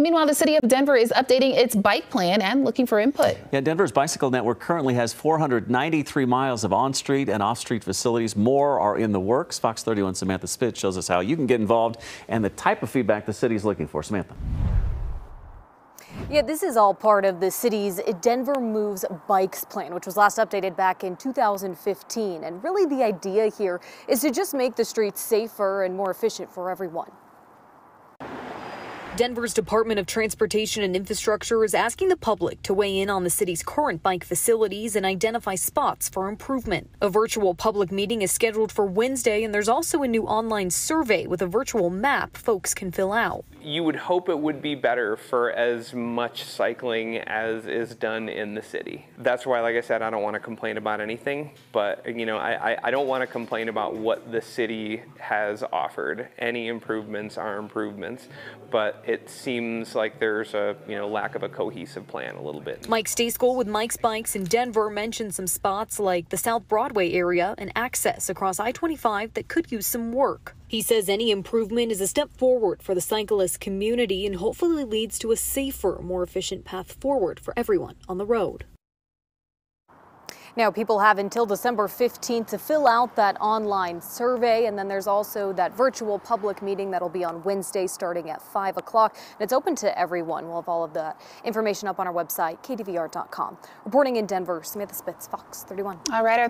Well, meanwhile, the city of Denver is updating its bike plan and looking for input. Yeah, Denver's bicycle network currently has 493 miles of on-street and off-street facilities. More are in the works. Fox 31 Samantha Spitz shows us how you can get involved and the type of feedback the city's looking for. Samantha. Yeah, this is all part of the city's Denver Moves Bikes plan, which was last updated back in 2015. And really the idea here is to just make the streets safer and more efficient for everyone. Denver's Department of Transportation and Infrastructure is asking the public to weigh in on the city's current bike facilities and identify spots for improvement. A virtual public meeting is scheduled for Wednesday, and there's also a new online survey with a virtual map folks can fill out. You would hope it would be better for as much cycling as is done in the city. That's why, like I said, I don't want to complain about anything, but you know, I don't want to complain about what the city has offered. Any improvements are improvements, but it seems like there's a lack of a cohesive plan a little bit. Mike Stasek with Mike's Bikes in Denver mentioned some spots like the South Broadway area and access across I-25 that could use some work. He says any improvement is a step forward for the cyclist community and hopefully leads to a safer, more efficient path forward for everyone on the road. Now, people have until December 15th to fill out that online survey, and then there's also that virtual public meeting that'll be on Wednesday starting at 5 o'clock. And it's open to everyone. We'll have all of the information up on our website, kdvr.com. Reporting in Denver, Samantha Spitz, Fox 31. All right.